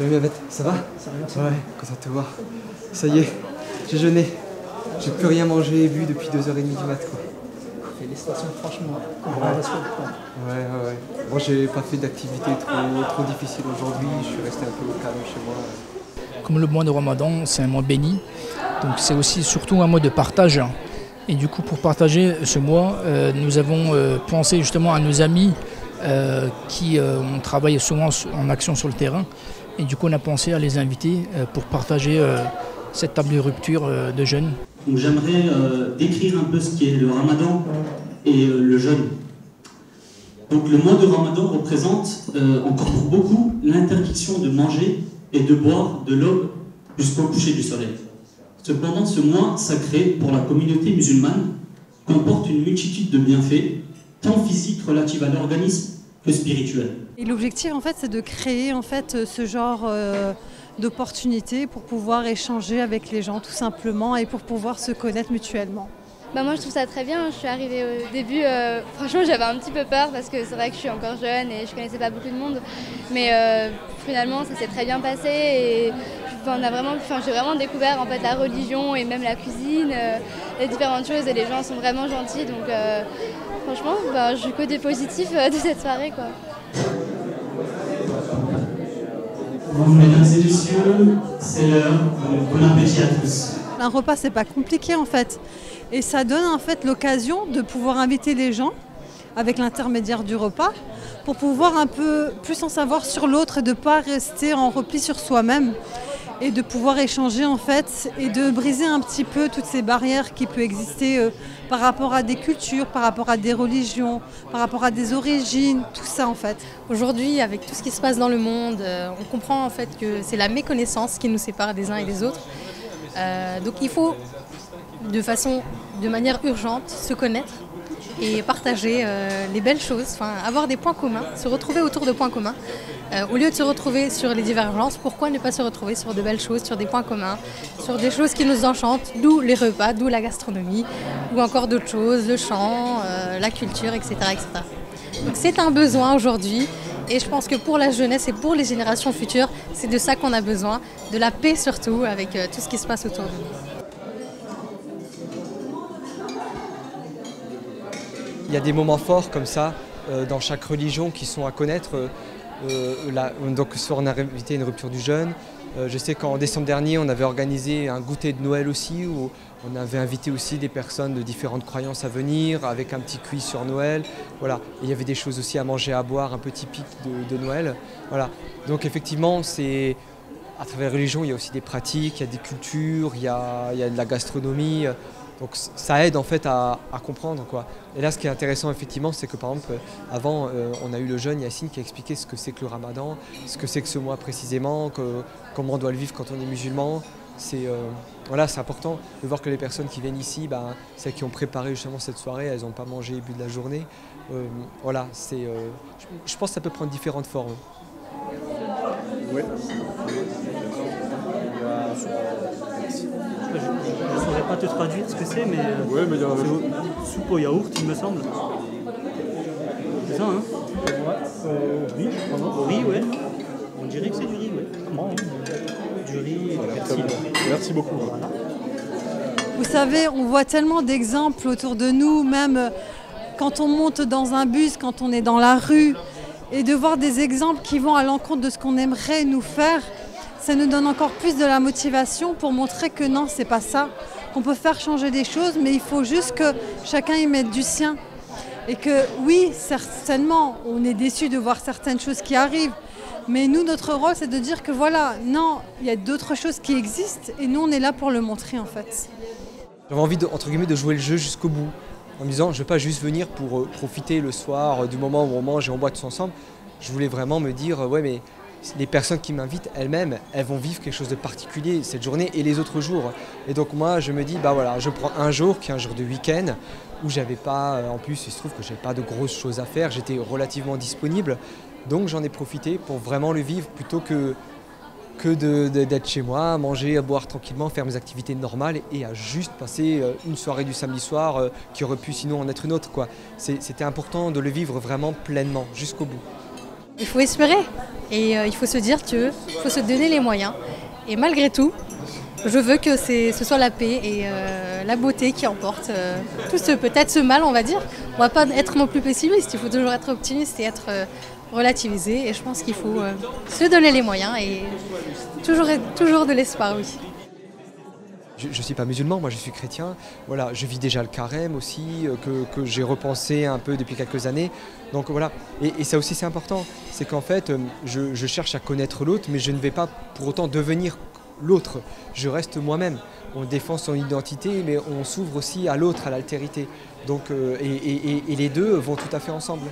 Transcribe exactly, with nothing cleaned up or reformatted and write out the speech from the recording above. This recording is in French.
Salut Babette, ça va? Ça va? Ouais, content de te voir. Ça y est, j'ai jeûné. J'ai plus rien mangé et bu depuis deux heures trente du mat', quoi. Félicitations, franchement. Ouais, ouais, ouais. Moi, j'ai pas fait d'activité trop, trop difficile aujourd'hui. Je suis resté un peu au calme chez moi. Comme le mois de Ramadan, c'est un mois béni. Donc, c'est aussi surtout un mois de partage. Et du coup, pour partager ce mois, euh, nous avons euh, pensé justement à nos amis euh, qui euh, ont travaillé souvent en action sur le terrain. Et du coup, on a pensé à les inviter euh, pour partager euh, cette table de rupture euh, de jeûne. Donc, j'aimerais euh, décrire un peu ce qu'est le Ramadan et euh, le jeûne. Donc, le mois de Ramadan représente euh, encore pour beaucoup l'interdiction de manger et de boire de l'aube jusqu'au coucher du soleil. Cependant, ce mois sacré pour la communauté musulmane comporte une multitude de bienfaits, tant physiques relatifs à l'organisme que spirituels. Et l'objectif, en fait, c'est de créer en fait, ce genre euh, d'opportunités pour pouvoir échanger avec les gens, tout simplement, et pour pouvoir se connaître mutuellement. Bah moi, je trouve ça très bien. Je suis arrivée au début, euh, franchement, j'avais un petit peu peur parce que c'est vrai que je suis encore jeune et je ne connaissais pas beaucoup de monde. Mais euh, finalement, ça s'est très bien passé et... Enfin, on a vraiment, enfin, j'ai vraiment découvert en fait, la religion et même la cuisine, euh, les différentes choses et les gens sont vraiment gentils. Donc euh, franchement, ben, je connais des positifs euh, de cette soirée. Quoi. Mesdames et messieurs, c'est l'heure. Bon appétit à tous. Un repas, c'est pas compliqué en fait. Et ça donne en fait l'occasion de pouvoir inviter les gens avec l'intermédiaire du repas pour pouvoir un peu plus en savoir sur l'autre et de ne pas rester en repli sur soi-même. Et de pouvoir échanger en fait et de briser un petit peu toutes ces barrières qui peuvent exister euh, par rapport à des cultures, par rapport à des religions, par rapport à des origines, tout ça en fait. Aujourd'hui, avec tout ce qui se passe dans le monde, euh, on comprend en fait que c'est la méconnaissance qui nous sépare des uns et des autres. Euh, donc il faut de façon, de manière urgente, se connaître et partager euh, les belles choses, enfin, avoir des points communs, se retrouver autour de points communs. Euh, au lieu de se retrouver sur les divergences, pourquoi ne pas se retrouver sur de belles choses, sur des points communs, sur des choses qui nous enchantent, d'où les repas, d'où la gastronomie, ou encore d'autres choses, le chant, euh, la culture, et cetera et cetera. Donc c'est un besoin aujourd'hui, et je pense que pour la jeunesse et pour les générations futures, c'est de ça qu'on a besoin, de la paix surtout, avec euh, tout ce qui se passe autour de nous. Il y a des moments forts comme ça euh, dans chaque religion qui sont à connaître. Euh, euh, là, donc ce soir on a invité une rupture du jeûne. Euh, je sais qu'en décembre dernier on avait organisé un goûter de Noël aussi où on avait invité aussi des personnes de différentes croyances à venir avec un petit quiz sur Noël. Voilà. Et il y avait des choses aussi à manger, à boire, un peu typique de, de Noël. Voilà. Donc effectivement c'est... à travers la religion il y a aussi des pratiques, il y a des cultures, il y a, il y a de la gastronomie. Donc ça aide en fait à, à comprendre quoi. Et là ce qui est intéressant effectivement c'est que par exemple avant euh, on a eu le jeune Yacine qui a expliqué ce que c'est que le Ramadan, ce que c'est que ce mois précisément, que, comment on doit le vivre quand on est musulman. C'est euh, voilà, c'est important de voir que les personnes qui viennent ici, bah, celles qui ont préparé justement cette soirée, elles n'ont pas mangé et bu de la journée. Euh, voilà, c'est, euh, je, je pense que ça peut prendre différentes formes. Oui. Je ne saurais pas te traduire ce que c'est, mais ouais, mais il y a un soupe au yaourt, il me semble. C'est ça, hein? Oui, au riz, ouais. On dirait que c'est du riz, ouais. Bon, du riz, voilà, merci. Merci beaucoup. Voilà. Vous savez, on voit tellement d'exemples autour de nous, même quand on monte dans un bus, quand on est dans la rue, et de voir des exemples qui vont à l'encontre de ce qu'on aimerait nous faire. Ça nous donne encore plus de la motivation pour montrer que non, c'est pas ça, qu'on peut faire changer des choses, mais il faut juste que chacun y mette du sien. Et que oui, certainement, on est déçu de voir certaines choses qui arrivent, mais nous, notre rôle, c'est de dire que voilà, non, il y a d'autres choses qui existent, et nous, on est là pour le montrer, en fait. J'avais envie, de, entre guillemets, de jouer le jeu jusqu'au bout, en me disant, je ne vais pas juste venir pour profiter le soir du moment où on mange et on boit tous ensemble. Je voulais vraiment me dire, ouais, mais... les personnes qui m'invitent elles-mêmes, elles vont vivre quelque chose de particulier cette journée et les autres jours. Et donc moi, je me dis, bah voilà, je prends un jour qui est un jour de week-end où j'avais pas, en plus, il se trouve que j'avais pas de grosses choses à faire, j'étais relativement disponible. Donc j'en ai profité pour vraiment le vivre plutôt que, que de, de, d'être chez moi, manger, boire tranquillement, faire mes activités normales et à juste passer une soirée du samedi soir qui aurait pu sinon en être une autre, quoi. C'était important de le vivre vraiment pleinement, jusqu'au bout. Il faut espérer. Et euh, il faut se dire qu'il faut se donner les moyens. Et malgré tout, je veux que ce soit la paix et euh, la beauté qui emporte euh, tout ce, peut-être ce mal, on va dire. On ne va pas être non plus pessimiste, il faut toujours être optimiste et être euh, relativisé. Et je pense qu'il faut euh, se donner les moyens et toujours, toujours de l'espoir, oui. Je ne suis pas musulman, moi je suis chrétien. Voilà, je vis déjà le carême aussi, que, que j'ai repensé un peu depuis quelques années. Donc voilà, et, et ça aussi c'est important. C'est qu'en fait, je, je cherche à connaître l'autre, mais je ne vais pas pour autant devenir l'autre. Je reste moi-même. On défend son identité, mais on s'ouvre aussi à l'autre, à l'altérité. Donc, euh, et, et, et les deux vont tout à fait ensemble.